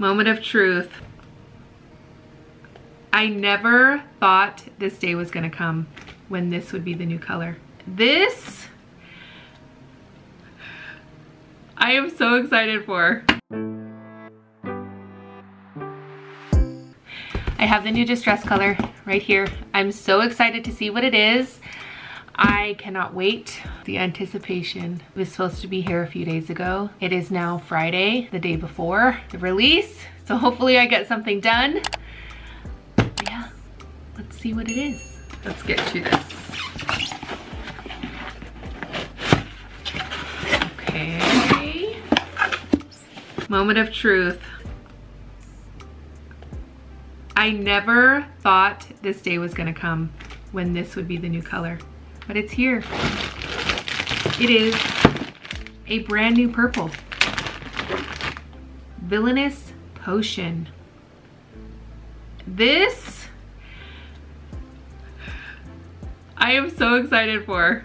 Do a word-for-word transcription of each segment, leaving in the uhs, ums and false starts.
Moment of truth. I never thought this day was gonna come when this would be the new color. This, I am so excited for. I have the new distress color right here. I'm so excited to see what it is. I cannot wait. The anticipation. It was supposed to be here a few days ago. It is now Friday, the day before the release. So hopefully I get something done. Yeah, let's see what it is. Let's get to this. Okay. Moment of truth. I never thought this day was gonna come when this would be the new color, but it's here. It is a brand new purple. Villainous Potion. This, I am so excited for.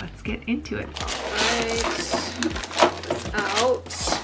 Let's get into it. All right, this out.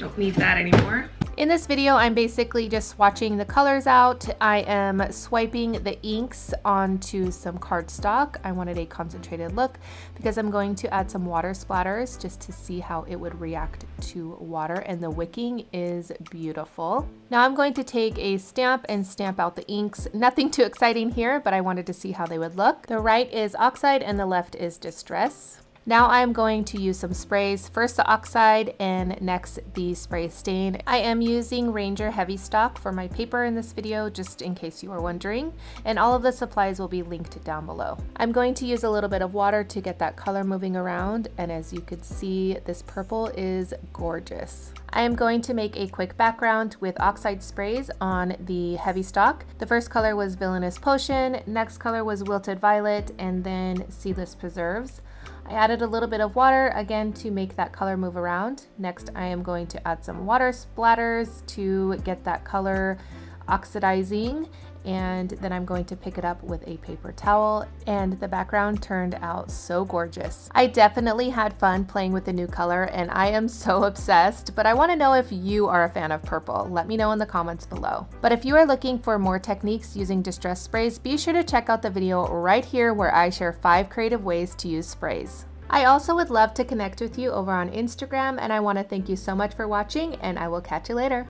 Don't need that anymore. In this video, I'm basically just swatching the colors out. I am swiping the inks onto some cardstock. I wanted a concentrated look because I'm going to add some water splatters just to see how it would react to water, and the wicking is beautiful. Now I'm going to take a stamp and stamp out the inks. Nothing too exciting here, but I wanted to see how they would look. The right is oxide and the left is distress. Now I'm going to use some sprays, first the oxide and next the spray stain. I am using Ranger Heavy Stock for my paper in this video, just in case you are wondering, and all of the supplies will be linked down below. I'm going to use a little bit of water to get that color moving around, and as you can see, this purple is gorgeous. I am going to make a quick background with oxide sprays on the Heavy Stock. The first color was Villainous Potion, next color was Wilted Violet, and then Seedless Preserves. I added a little bit of water again to make that color move around. Next, I am going to add some water splatters to get that color oxidizing, and then I'm going to pick it up with a paper towel, and the background turned out so gorgeous. I definitely had fun playing with the new color and I am so obsessed, but I want to know if you are a fan of purple. Let me know in the comments below. But if you are looking for more techniques using distress sprays, be sure to check out the video right here where I share five creative ways to use sprays. I also would love to connect with you over on Instagram, and I want to thank you so much for watching, and I will catch you later.